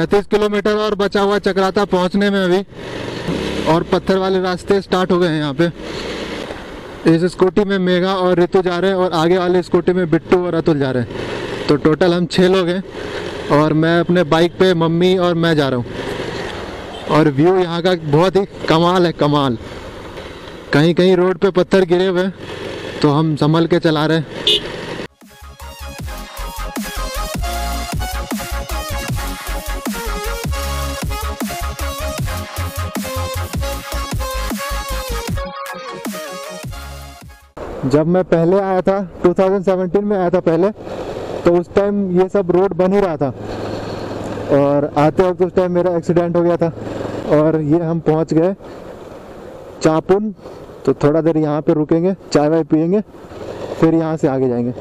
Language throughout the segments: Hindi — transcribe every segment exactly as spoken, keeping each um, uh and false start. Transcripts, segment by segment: तैंतीस किलोमीटर और बचा हुआ चक्राता पहुंचने में अभी, और पत्थर वाले रास्ते स्टार्ट हो गए हैं यहाँ पे। इस स्कूटी में मेघा और ऋतु जा रहे हैं और आगे वाले स्कूटी में बिट्टू और अतुल जा रहे हैं। तो टोटल हम छः लोग हैं और मैं अपने बाइक पे, मम्मी और मैं जा रहा हूँ। और व्यू यहाँ का बहुत ही कमाल है, कमाल। कहीं कहीं रोड पे पत्थर गिरे हुए हैं तो हम संभल के चला रहे हैं। जब मैं पहले आया था दो हज़ार सत्रह में आया था पहले, तो उस टाइम ये सब रोड बन ही रहा था और आते वक्त उस टाइम मेरा एक्सीडेंट हो गया था। और ये हम पहुंच गए चापुन, तो थोड़ा देर यहाँ पे रुकेंगे, चाय वाय पियेंगे, फिर यहाँ से आगे जाएंगे।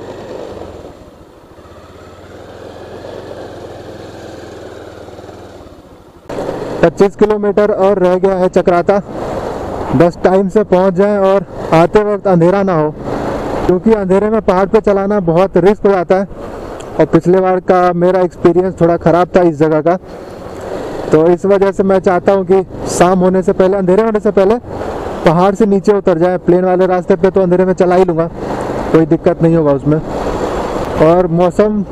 पच्चीस किलोमीटर और रह गया है चक्राता, बस टाइम से पहुँच जाए और आते वक्त अंधेरा ना हो, क्योंकि अंधेरे में पहाड़ पे चलाना बहुत रिस्क हो जाता है। और पिछले बार का मेरा एक्सपीरियंस थोड़ा ख़राब था इस जगह का, तो इस वजह से मैं चाहता हूँ कि शाम होने से पहले, अंधेरे होने से पहले पहाड़ से नीचे उतर जाए। प्लेन वाले रास्ते पे तो अंधेरे में चला ही लूँगा, कोई दिक्कत नहीं होगा उसमें। और मौसम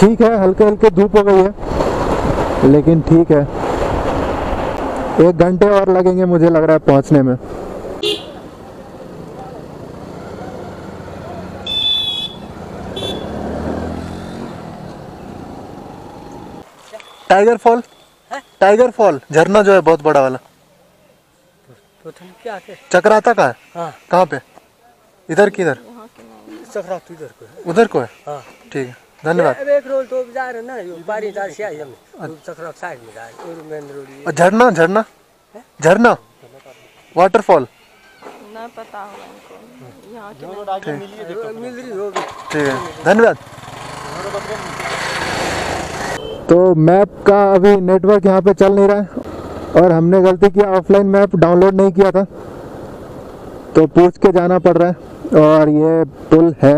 ठीक है, हल्के हल्के धूप हो गई है, लेकिन ठीक है। एक घंटे और लगेंगे मुझे लग रहा है पहुंचने में। टाइगर फॉल, टाइगर फॉल झरना जो है बहुत बड़ा वाला, तो तुम क्या थे? चक्राता का है। हाँ। कहाँ पे? इधर किधर? चक्राता इधर को है। उधर को है? हाँ। ठीक है, धन्यवाद। एक रोड तो जा रहे ना, यो बारी जा से आई हम चक्राता साइड में जा रहे, और मेन रोड। और झरना झरना झरना वाटरफॉल ना पता हो इनको, यहां के रोड आगे मिल रही देखो, मिल रही होगी। ठीक है, धन्यवाद। तो मैप का अभी नेटवर्क यहां पे चल नहीं रहा है और हमने गलती किया, ऑफलाइन मैप डाउनलोड नहीं किया था, तो पूछ के जाना पड़ रहा है। और ये पुल है,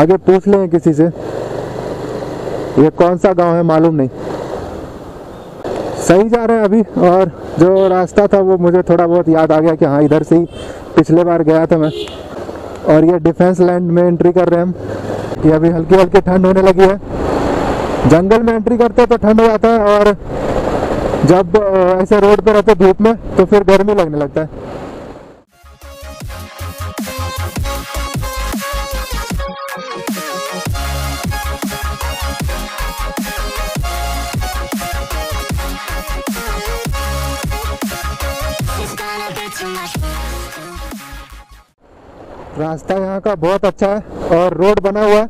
आगे पूछ लें किसी से ये कौन सा गांव है मालूम नहीं। सही जा रहे हैं अभी, और जो रास्ता था वो मुझे थोड़ा बहुत याद आ गया कि हाँ इधर से ही पिछले बार गया था मैं। और ये डिफेंस लैंड में एंट्री कर रहे हैं हम, कि अभी हल्की हल्की ठंड होने लगी है। जंगल में एंट्री करते हैं तो ठंड हो जाता है, और जब ऐसे रोड पर रहते धूप में तो फिर गर्मी लगने लगता है। रास्ता यहाँ का बहुत अच्छा है और रोड बना हुआ है,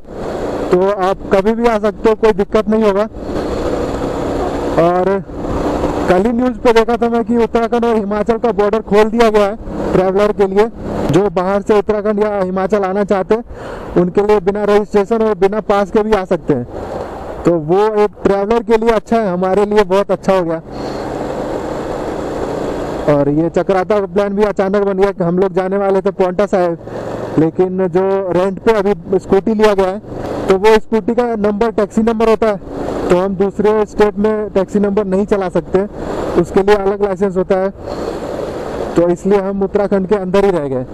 तो आप कभी भी आ सकते हो, कोई दिक्कत नहीं होगा। और कल ही न्यूज़ पे देखा था मैं कि उत्तराखंड और हिमाचल का बॉर्डर खोल दिया गया है ट्रैवलर के लिए। जो बाहर से उत्तराखंड या हिमाचल आना चाहते हैं उनके लिए बिना रजिस्ट्रेशन और बिना पास के भी आ सकते हैं, तो वो एक ट्रैवलर के लिए अच्छा है, हमारे लिए बहुत अच्छा हो गया। और ये चक्राता का प्लान भी अचानक बन गया कि हम लोग जाने वाले थे पोंटा साहिब, लेकिन जो रेंट पे अभी स्कूटी लिया गया है तो वो स्कूटी का नंबर टैक्सी नंबर होता है, तो हम दूसरे स्टेट में टैक्सी नंबर नहीं चला सकते, उसके लिए अलग लाइसेंस होता है, तो इसलिए हम उत्तराखंड के अंदर ही रह गए।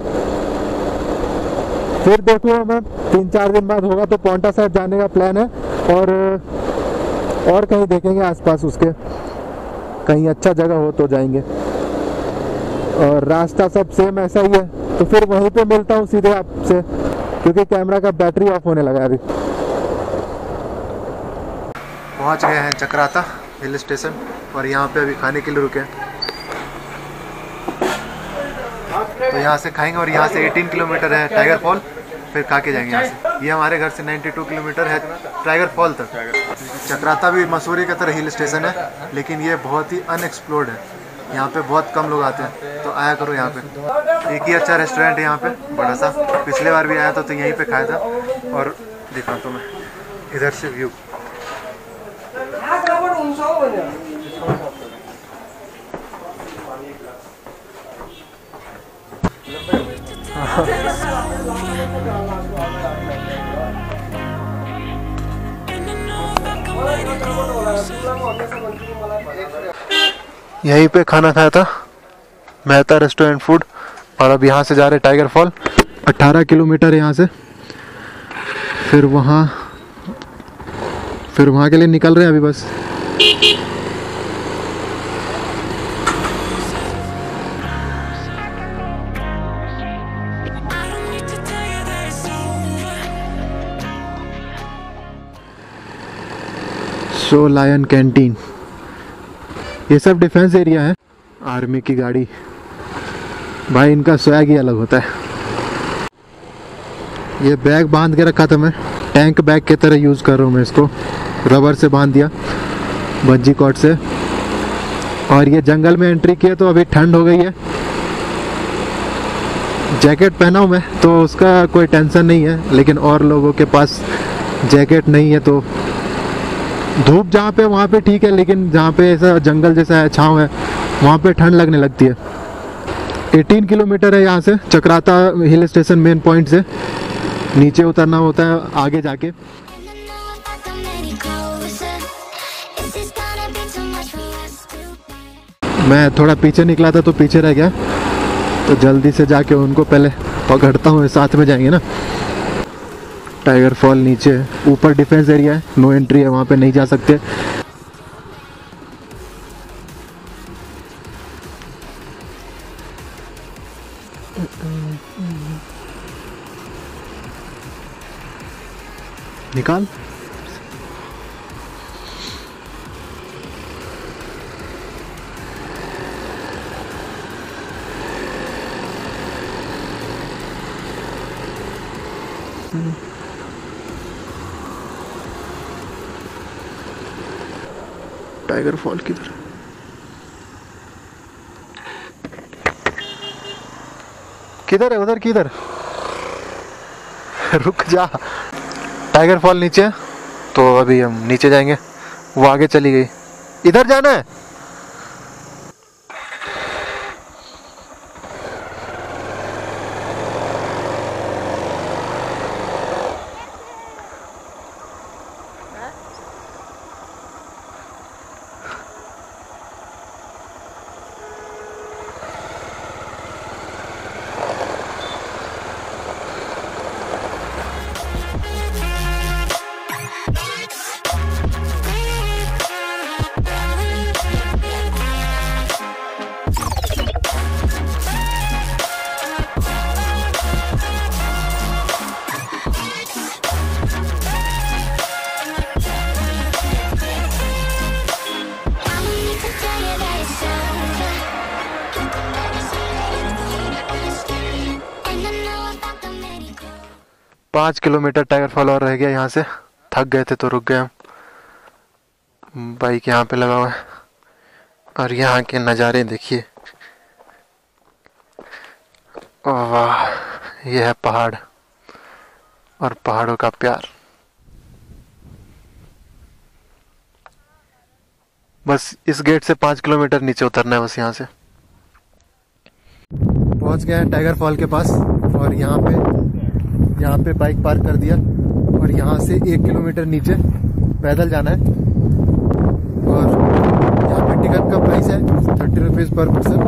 फिर देखो हमें तीन चार दिन बाद होगा तो पोंटा साहिब जाने का प्लान है, और, और कहीं देखेंगे आसपास उसके, कहीं अच्छा जगह हो तो जाएंगे। और रास्ता सब सेम ऐसा ही है, तो फिर वहीं पे मिलता हूँ सीधे आपसे, क्योंकि कैमरा का बैटरी ऑफ होने लगा है अभी। पहुँच गए हैं चक्राता हिल स्टेशन, और यहाँ पे अभी खाने के लिए रुके हैं, तो यहाँ से खाएंगे। और यहाँ से अठारह किलोमीटर है टाइगर फॉल, फिर खा के जाएंगे यहाँ से। ये यह हमारे घर से बानवे किलोमीटर है टाइगर फॉल तक। चक्राता भी मसूरी की तरह हिल स्टेशन है, लेकिन ये बहुत ही अनएक्सप्लोर्ड है, यहाँ पे बहुत कम लोग आते हैं, तो आया करो यहाँ पे। एक ही अच्छा रेस्टोरेंट है यहाँ पे, बड़ा सा। पिछले बार भी आया था तो यहीं पे खाया था। और दिखाता तो मैं इधर से व्यू, हाँ। यहीं पे खाना खाया था, मेहता रेस्टोरेंट फूड। और अब यहाँ से जा रहे टाइगर फॉल, अठारह किलोमीटर यहाँ से। फिर वहाँ फिर वहाँ के लिए निकल रहे हैं अभी बस। सो लायन कैंटीन, ये सब डिफेंस एरिया है। आर्मी की गाड़ी, भाई इनका स्वैग ही अलग होता है। ये बैग बांध के रखा था मैं, टैंक बैग की तरह यूज़ कर रहा हूँ मैं इसको। रबर से बांध दिया, बंजी कॉर्ड से। और ये जंगल में एंट्री किया तो अभी ठंड हो गई है। जैकेट पहना हूँ मैं तो उसका कोई टेंशन नहीं है, लेकिन और लोगों के पास जैकेट नहीं है तो धूप जहाँ पे वहाँ पे ठीक है, लेकिन जहाँ पे ऐसा जंगल जैसा है, छाँव है, वहाँ पे ठंड लगने लगती है। अठारह किलोमीटर है यहाँ से Chakrata hill station main point से। नीचे उतरना होता है आगे जाके। मैं थोड़ा पीछे निकला था तो पीछे रह गया, तो जल्दी से जाके उनको पहले पकड़ता हूँ, साथ में जाएंगे ना। टाइगर फॉल नीचे, ऊपर डिफेंस एरिया है, नो एंट्री है, वहाँ पे नहीं जा सकते। निकाल टाइगर फॉल की तरफ। किधर है? उधर। किधर? रुक जा। टाइगर फॉल नीचे, तो अभी हम नीचे जाएंगे। वो आगे चली गई, इधर जाना है। पाँच किलोमीटर टाइगर फॉल और रह गया यहाँ से। थक गए थे तो रुक गए हम। बाइक यहाँ पे लगा हुआ है और यहाँ के नज़ारे देखिए। वाह, ये है पहाड़ और पहाड़ों का प्यार। बस इस गेट से पाँच किलोमीटर नीचे उतरना है बस यहाँ से। पहुँच गए हैं टाइगर फॉल के पास और यहाँ पे यहाँ पे बाइक पार्क कर दिया। और यहाँ से एक किलोमीटर नीचे पैदल जाना है। और यहाँ पे टिकट का प्राइस है थर्टी रुपीज पर पर्सन।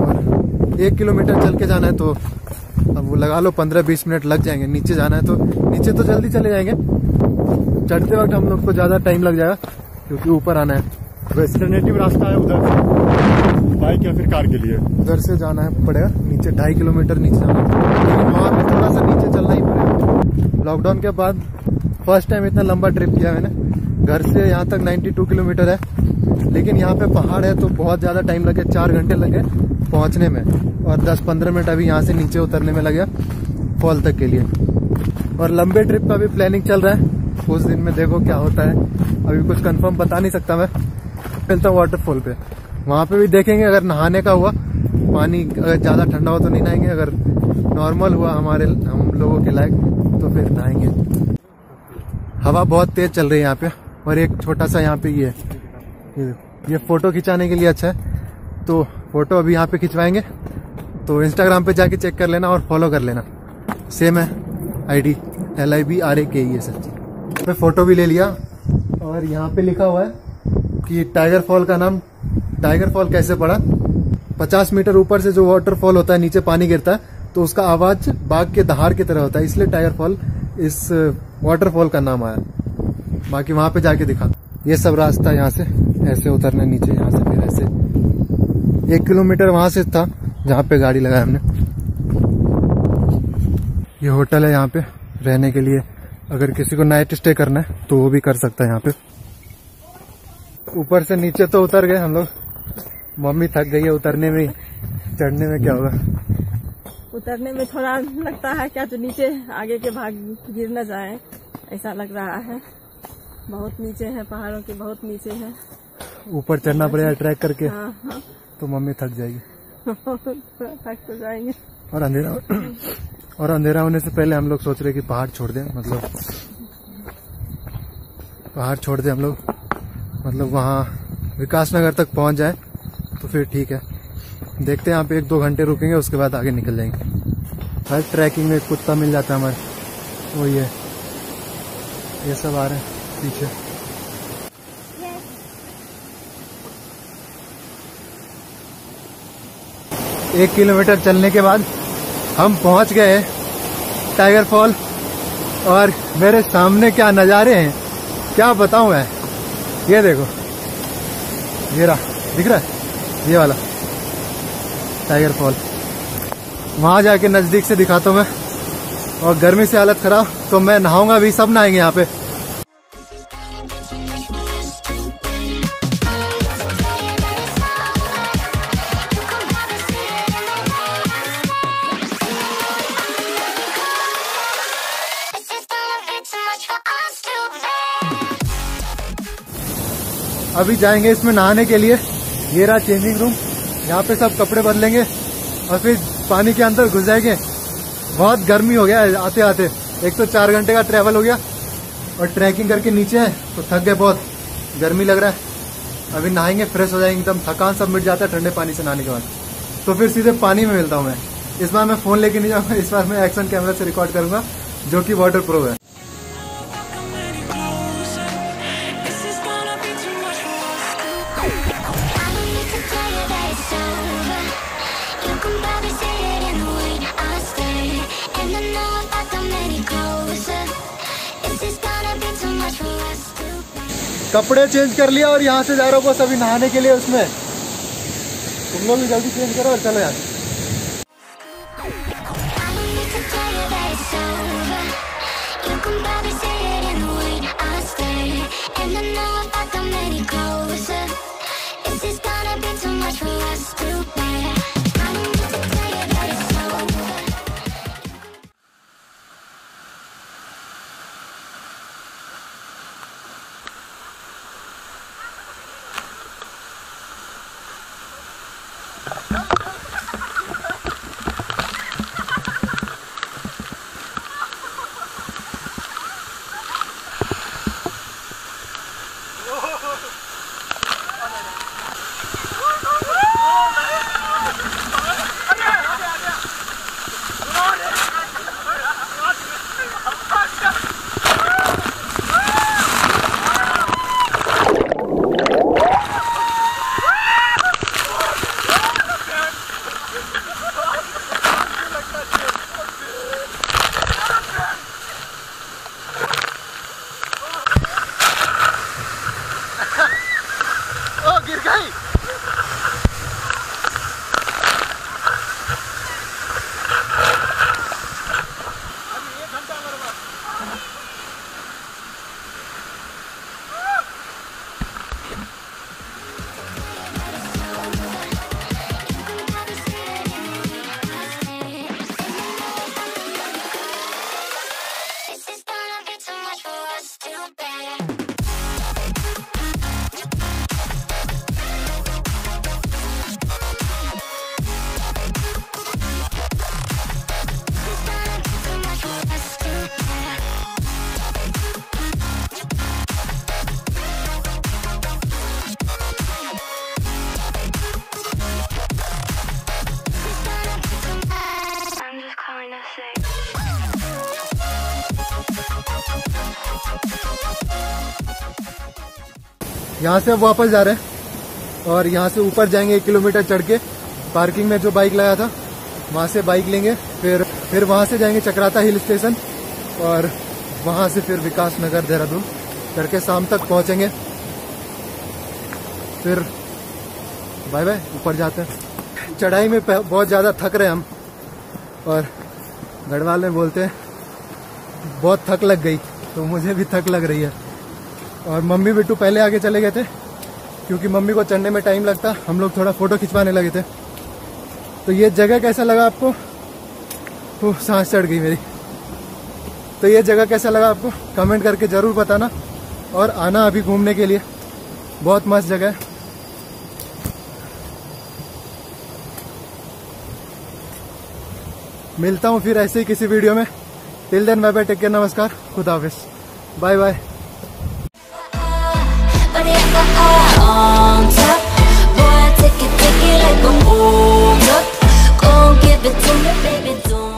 और एक किलोमीटर चल के जाना है तो अब वो लगा लो पंद्रह बीस मिनट लग जाएंगे। नीचे जाना है तो नीचे तो जल्दी चले जाएंगे, चढ़ते वक्त हम लोग को ज़्यादा टाइम लग जाएगा क्योंकि ऊपर आना है। वेस्टर्नेटिव रास्ता है उधर, बाइक या फिर कार के लिए उधर से जाना है पड़ेगा। नीचे ढाई किलोमीटर नीचे जाना है, थोड़ा सा नीचे चलना ही पड़ेगा। लॉकडाउन के बाद फर्स्ट टाइम इतना लंबा ट्रिप किया मैंने। घर से यहाँ तक बानवे किलोमीटर है, लेकिन यहाँ पे पहाड़ है तो बहुत ज़्यादा टाइम लगे। चार घंटे लगे पहुँचने में और दस पंद्रह मिनट अभी यहाँ से नीचे उतरने में लगे फॉल तक के लिए। और लंबे ट्रिप का भी प्लानिंग चल रहा है, उस दिन में देखो क्या होता है। अभी कुछ कन्फर्म बता नहीं सकता मैं। मिलता हूँ वाटरफॉल पे, वहाँ पे भी देखेंगे। अगर नहाने का हुआ, पानी अगर ज़्यादा ठंडा हो तो नहीं नहाएंगे, अगर नॉर्मल हुआ हमारे हम लोगों के लायक तो फिर नहाएंगे। हवा बहुत तेज चल रही है यहाँ पे। और एक छोटा सा यहाँ पे ये ये, ये फोटो खिंचाने के लिए अच्छा है, तो फोटो अभी यहाँ पे खिंचवाएंगे। तो इंस्टाग्राम पे जाके चेक कर लेना और फॉलो कर लेना। सेम है ID, L I B R A K E. Photo भी ले लिया और यहाँ पे लिखा हुआ है कि टाइगर फॉल का नाम टाइगर फॉल कैसे पड़ा। पचास मीटर ऊपर से जो वाटरफॉल होता है, नीचे पानी गिरता है, तो उसका आवाज बाघ के दहाड़ की तरह होता है, इसलिए टाइगर फॉल इस वाटरफॉल का नाम आया। बाकी वहां पे जाके दिखा। ये सब रास्ता यहाँ से ऐसे उतरना नीचे, यहाँ से फिर ऐसे। एक किलोमीटर वहां से था जहाँ पे गाड़ी लगाया हमने। ये होटल है यहाँ पे रहने के लिए, अगर किसी को नाइट स्टे करना है तो वो भी कर सकता है यहाँ पे। ऊपर से नीचे तो उतर गए हम लोग, मम्मी थक गई है उतरने में। चढ़ने में क्या होगा? उतरने में थोड़ा लगता है क्या तो नीचे आगे के भाग गिर न जाए, ऐसा लग रहा है। बहुत नीचे है, पहाड़ों के बहुत नीचे है। ऊपर चढ़ना पड़ेगा ट्रैक करके। हाँ, हाँ। तो मम्मी थक जाएगी। थक तो जाएंगे। और अंधेरा और अंधेरा होने से पहले हम लोग सोच रहे कि पहाड़ छोड़ दें, मतलब पहाड़ छोड़ दें हम लोग, मतलब वहाँ विकास नगर तक पहुँच जाए तो फिर ठीक है। देखते हैं, यहाँ पे एक दो घंटे रुकेंगे, उसके बाद आगे निकल जाएंगे। हर ट्रैकिंग में कुत्ता मिल जाता है हमारे। वो ये ये सब आ रहे हैं पीछे। एक किलोमीटर चलने के बाद हम पहुंच गए टाइगर फॉल, और मेरे सामने क्या नज़ारे हैं क्या बताऊं मैं। ये देखो, ये रहा, दिख रहा है ये वाला टाइगर फॉल। वहां जाके नज़दीक से दिखाता हूं मैं। और गर्मी से हालत खराब, तो मैं नहाऊंगा भी, सब नहाएंगे यहाँ पे। अभी जाएंगे इसमें नहाने के लिए। ये रहा चेंजिंग रूम, यहाँ पे सब कपड़े बदलेंगे और फिर पानी के अंदर घुस जाएंगे। बहुत गर्मी हो गया है आते आते, एक तो चार घंटे का ट्रैवल हो गया और ट्रैकिंग करके नीचे हैं तो थक गए, बहुत गर्मी लग रहा है। अभी नहाएंगे, फ्रेश हो जाएंगे, एकदम थकान सब मिट जाता है ठंडे पानी से नहाने के बाद। तो फिर सीधे पानी में मिलता हूँ मैं। इस बार मैं फ़ोन लेके नहीं जाऊँगा, इस बार मैं एक्शन कैमरा से रिकॉर्ड करूँगा जो कि वाटर प्रूफ है। कपड़े चेंज कर लिया और यहाँ से जा रहा हूँ बस अभी नहाने के लिए उसमें। तुम लोग भी जल्दी चेंज करो और चलो यार। Oh, my God. यहाँ से अब वापस जा रहे हैं और यहाँ से ऊपर जाएंगे एक किलोमीटर चढ़ के। पार्किंग में जो बाइक लाया था वहाँ से बाइक लेंगे, फिर फिर वहाँ से जाएंगे चक्राता हिल स्टेशन और वहाँ से फिर विकास नगर देहरादून करके शाम तक पहुँचेंगे। फिर बाय बाय, ऊपर जाते हैं। चढ़ाई में बहुत ज़्यादा थक रहे हैं हम और गढ़वाल में बोलते हैं बहुत थक लग गई, तो मुझे भी थक लग रही है। और मम्मी बिट्टू पहले आगे चले गए थे क्योंकि मम्मी को चढ़ने में टाइम लगता, हम लोग थोड़ा फोटो खिंचवाने लगे थे। तो ये जगह कैसा लगा आपको? तो सांस चढ़ गई मेरी। तो ये जगह कैसा लगा आपको कमेंट करके ज़रूर बताना और आना अभी घूमने के लिए, बहुत मस्त जगह है। मिलता हूँ फिर ऐसे ही किसी वीडियो में। Till then bye bye, take care, नमस्कार, खुदा हाफिज, बाय बाय।